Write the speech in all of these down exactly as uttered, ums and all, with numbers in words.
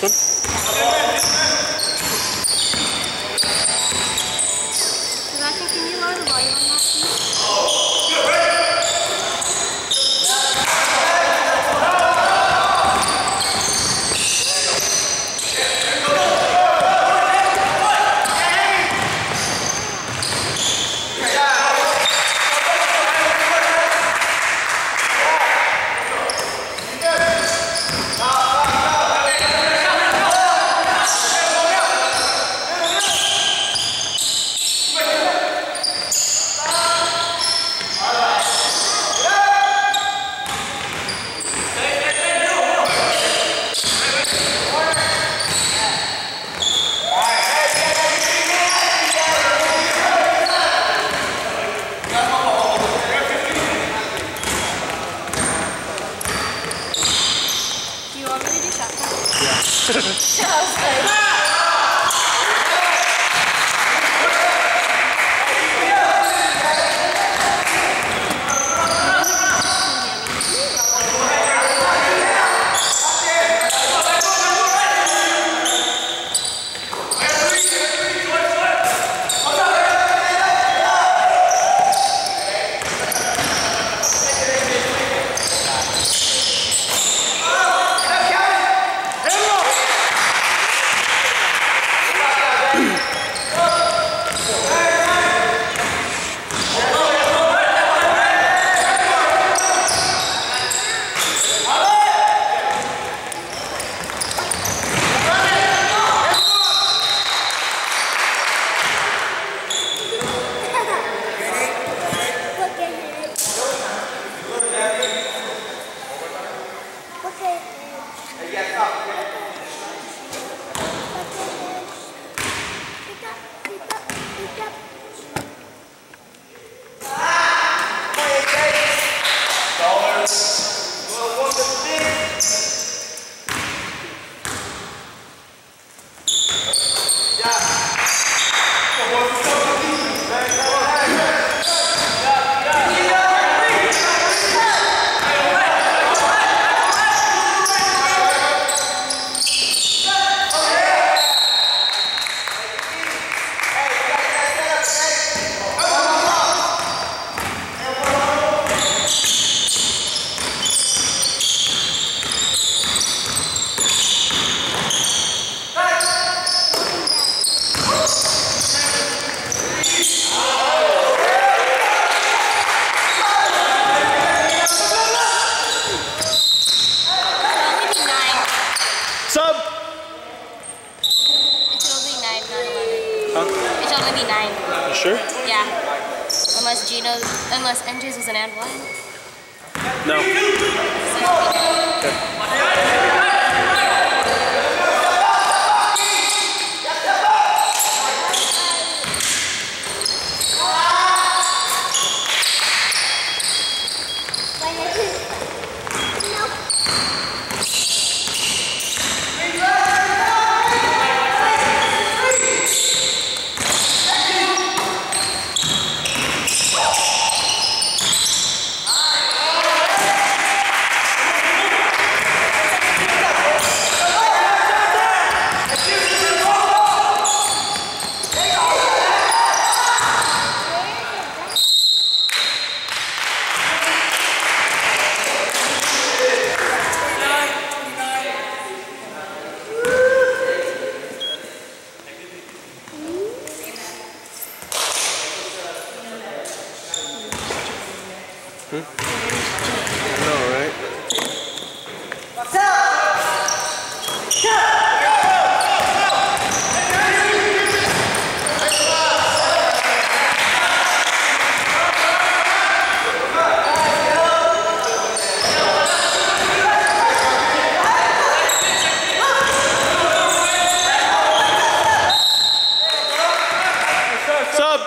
this one. Samantha, can you lower the volume on that, please? Sub.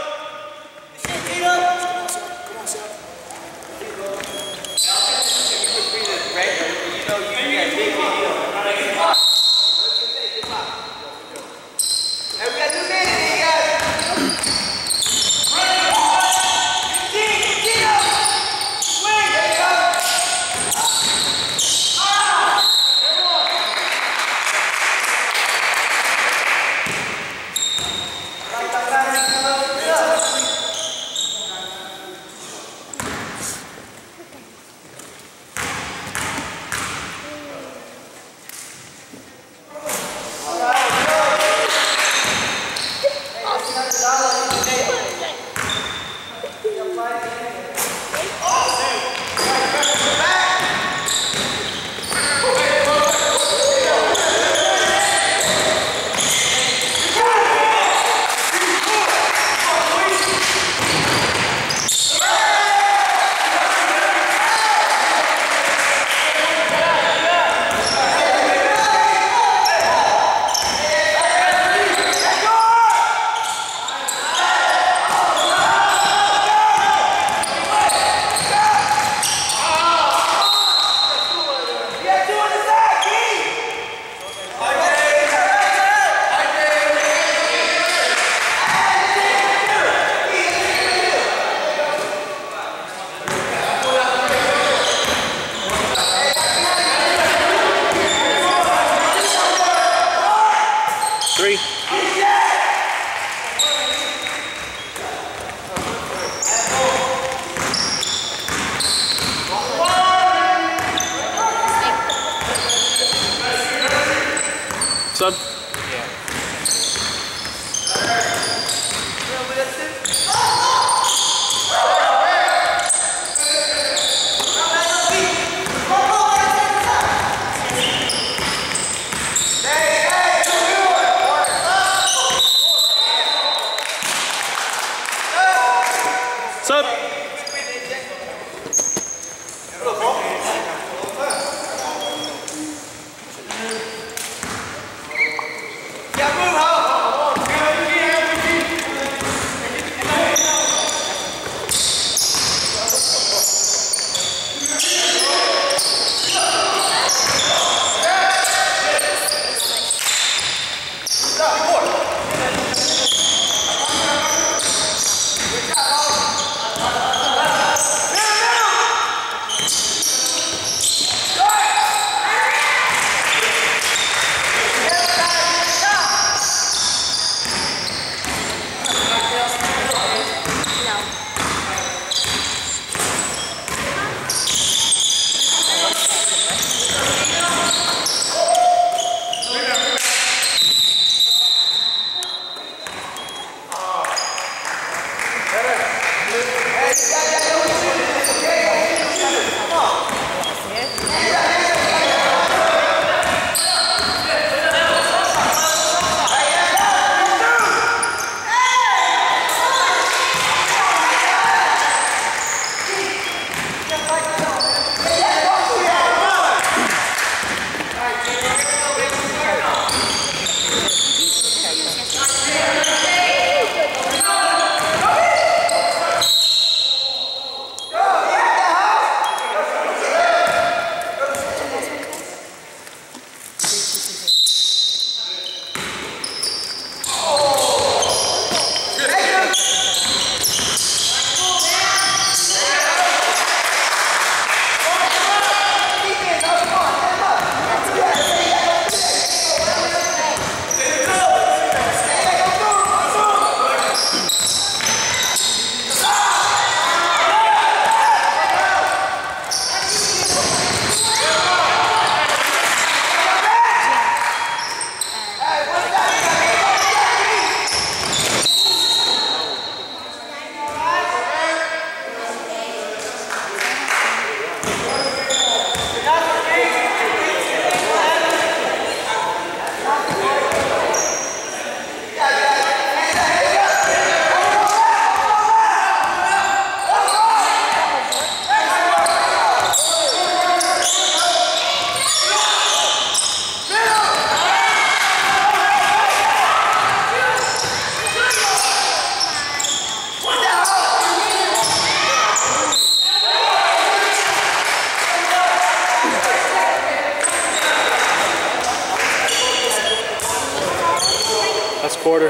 first quarter.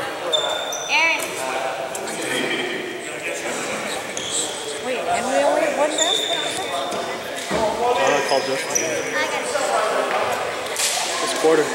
Aaron. Wait, and we only have one round? I don't call this one. First quarter.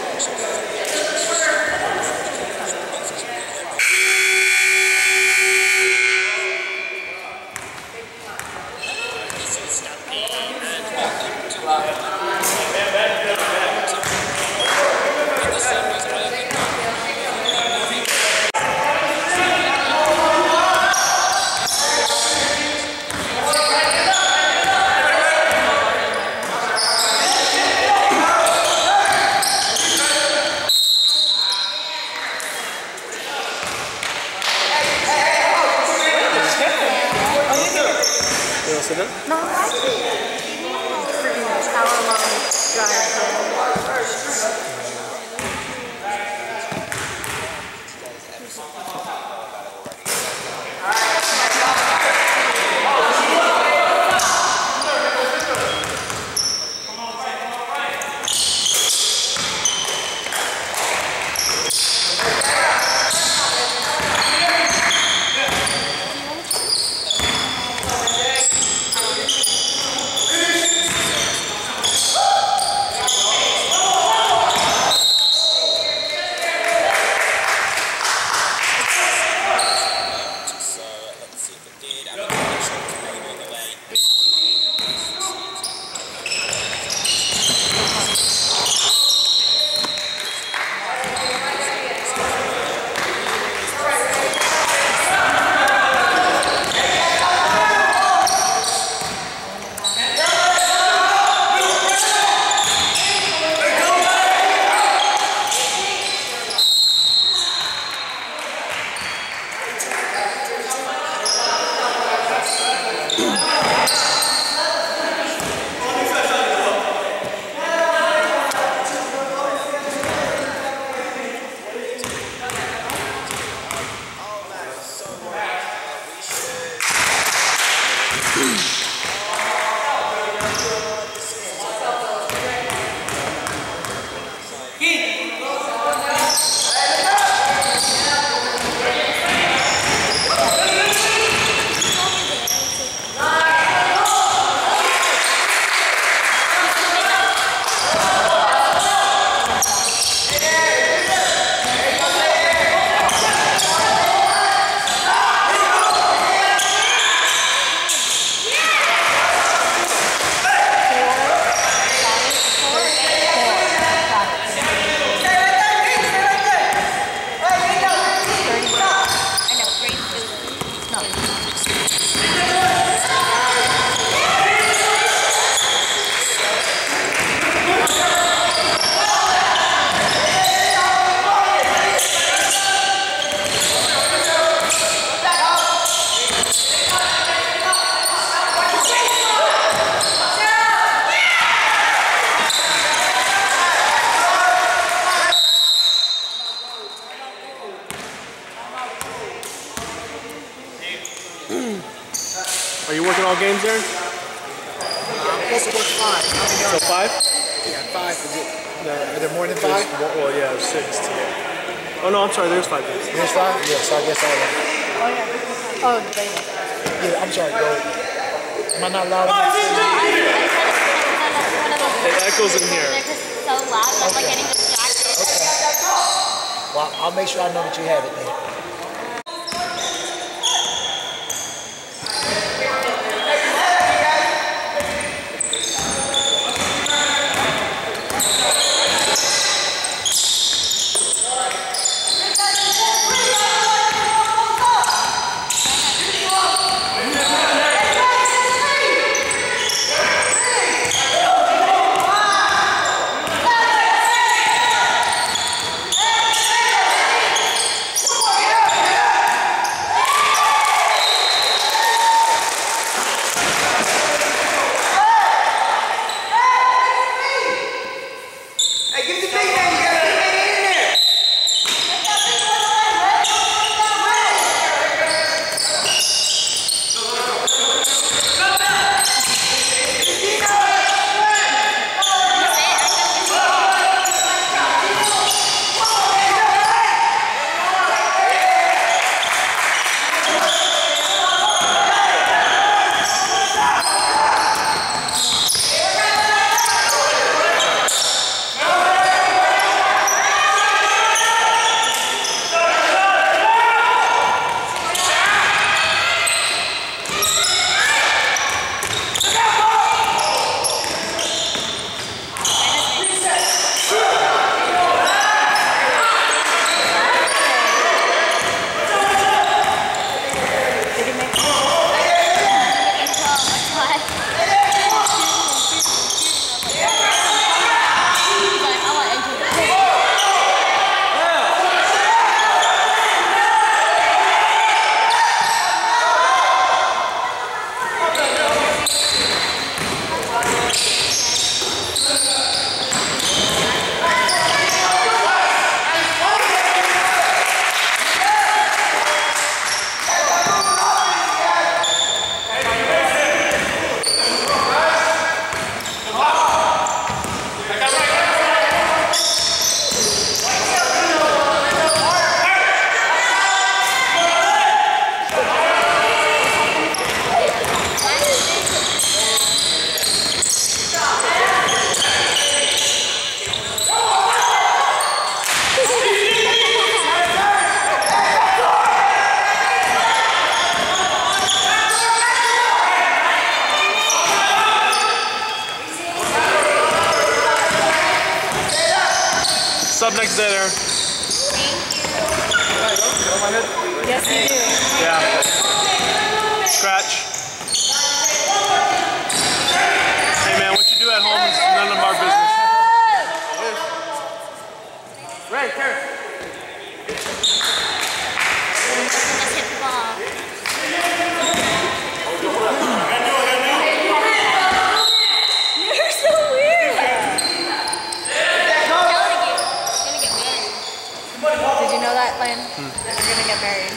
Are you working all games, Aaron? I'm supposed to work five. So five? Yeah, five. Is it? No, are there more than five? One, well, yeah, six today. Oh, no, I'm sorry. There's five games. There's five? Yeah, so I guess I don't know. Oh, yeah. Oh, dang. Yeah, I'm sorry. Go. Am I not loud enough? It echoes in here. They're just so loud. I'm like getting distracted. Okay. Well, I'll make sure I know that you have it then. Yeah! next day there. Thank you. Yes, you do. Yeah. Scratch. Hey, man, what you do at home is none of our business. Right here. Let's hit the ball. You're so weird. You're gonna get married. Did you know that, Lynn? Hmm. That you're gonna get married.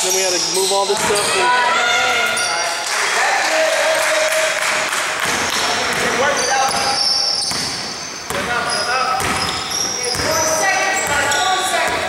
Then we had to move all this stuff. And work it out. Four seconds, four seconds.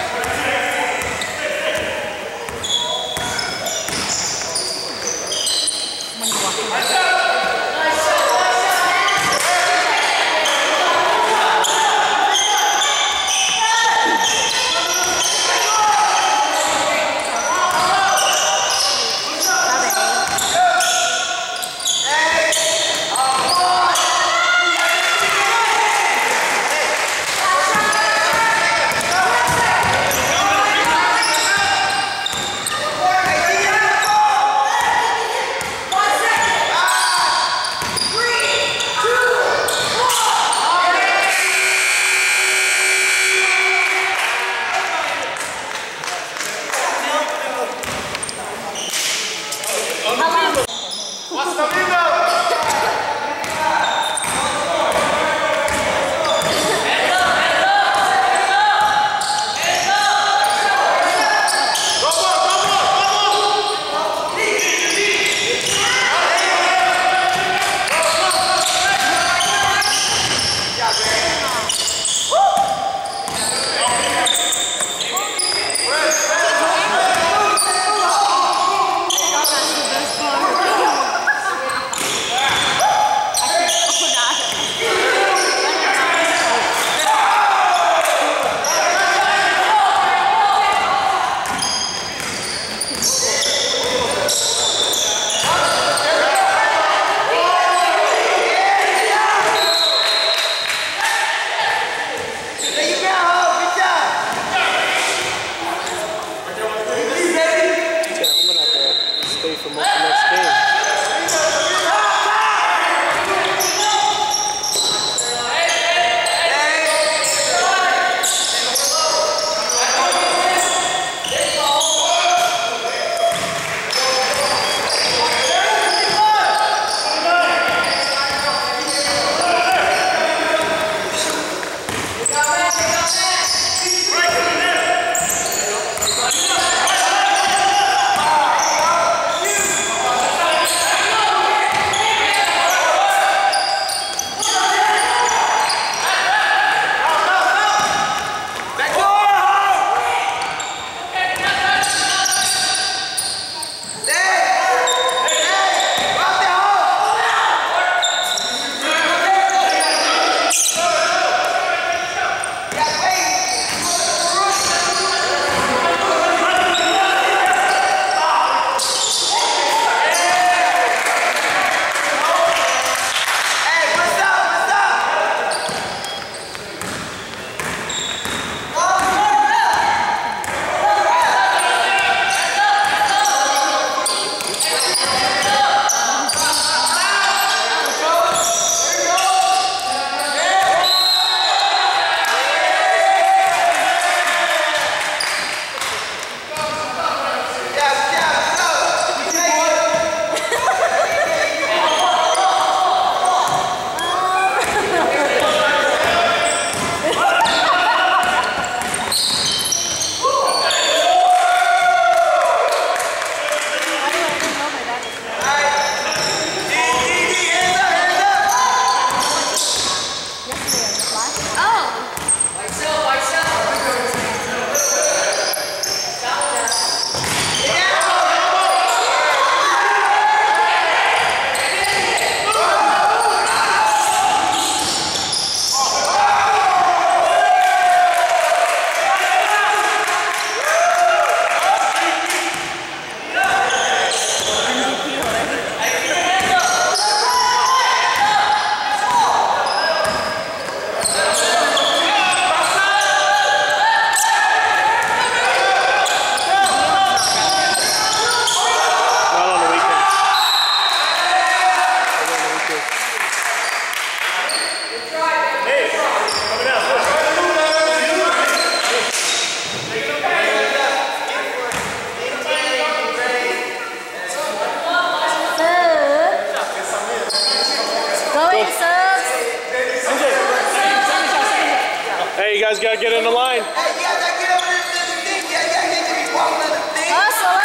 You guys gotta get in the line. Hey, you guys gotta get over there to the thing. You guys gotta get to be walking to the thing. Hustle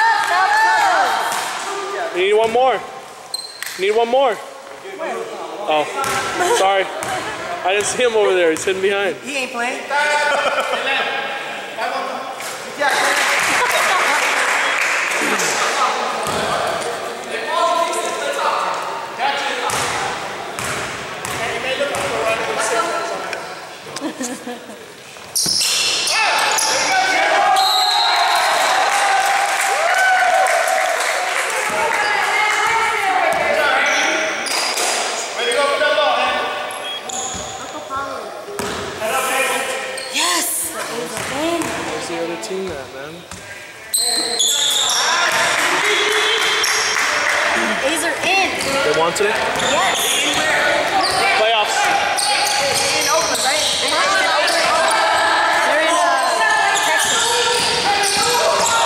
up, hustle up. You need one more. You need one more. Oh, sorry. I didn't see him over there. He's hidden behind. He ain't playing. Team that, man. These are in. They want today? Yes. Playoffs. They're in Oakland, right? They're in Oakland. They're in uh, Texas. Whoa. Whoa.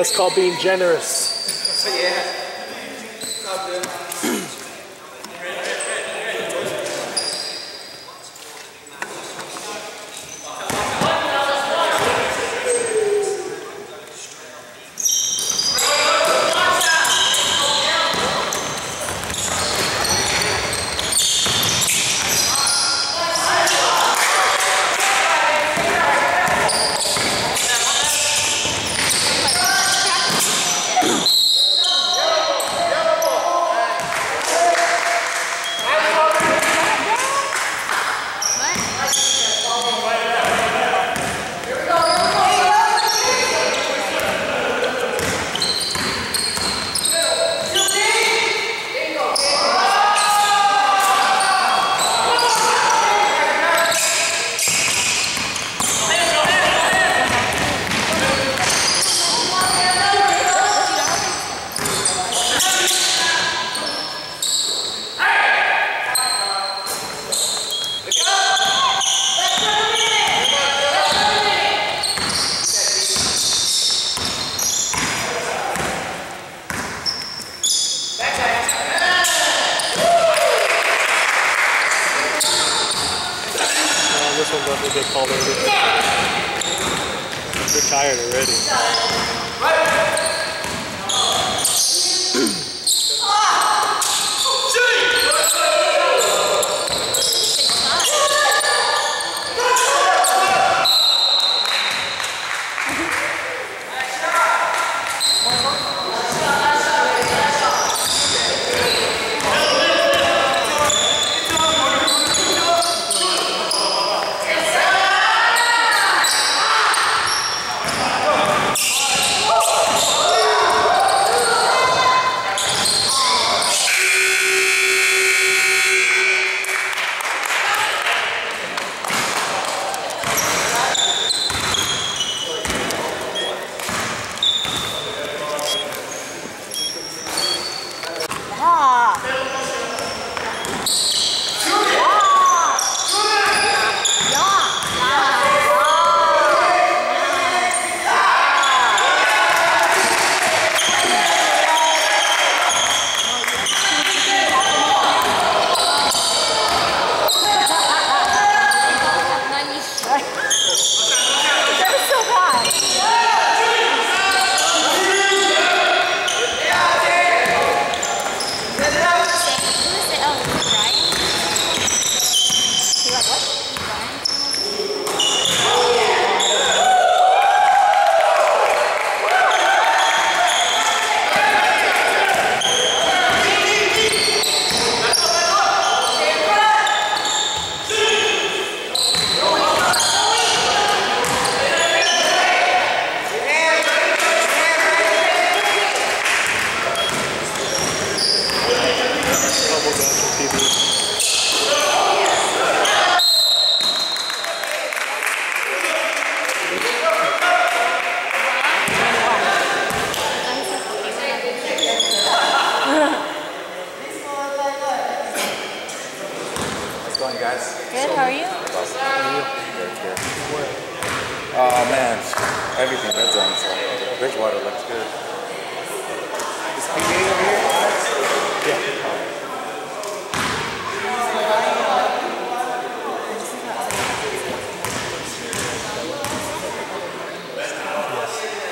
That's called being generous. Yeah. Get called over. They're tired already. Everything red zone, so Bridgewater looks good. Is P A over here? Yeah.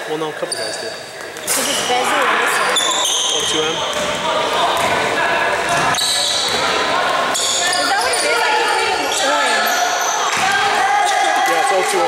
Well, no, a couple guys did. So just Bezzy and this one. Oh, two M? Is that what it is? I keep reading orange. Yeah, it's O two M. Oh,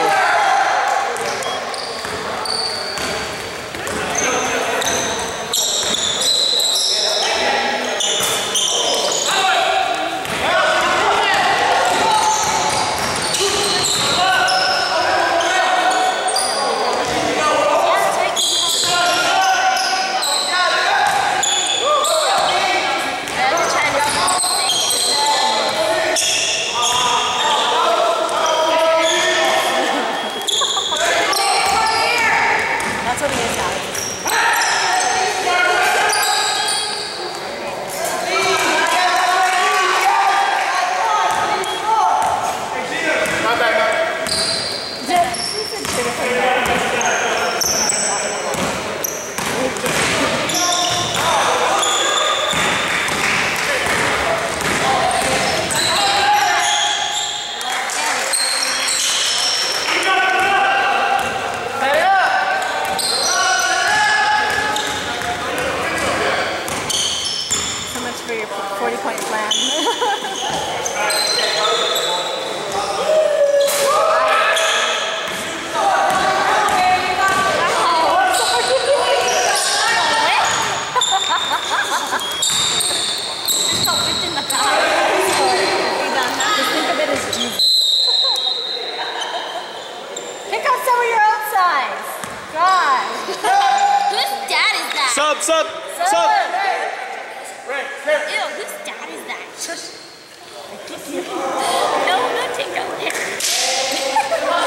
Sub! Sub! Sub. Right, right. Ew, whose dad is that? Shush. No, no, take out there. No.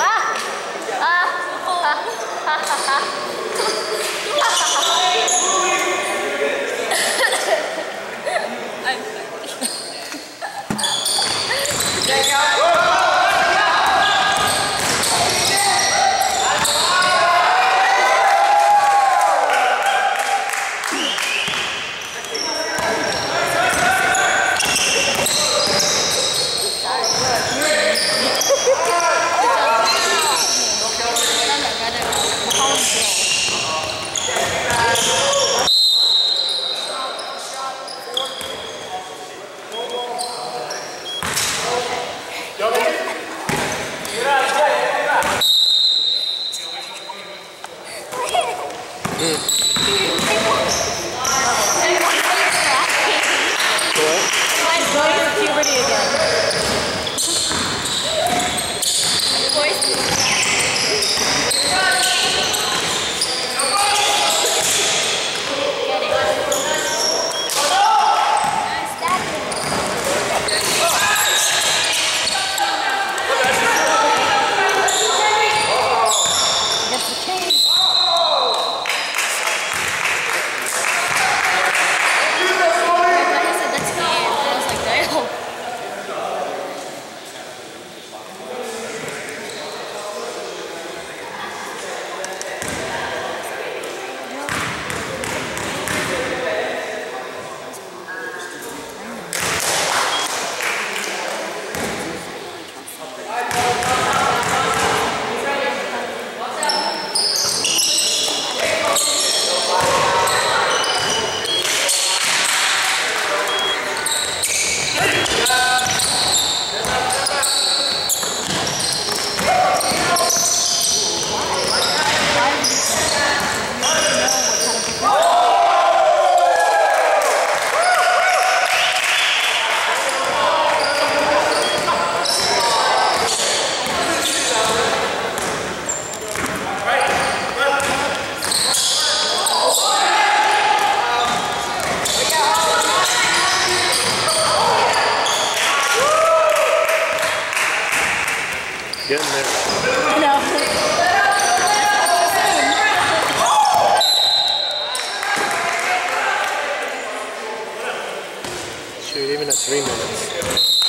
Ah. Ah. Ah. Ah. Ah. I'm sorry. Take out. Get in there. No. Shoot, even at three minutes.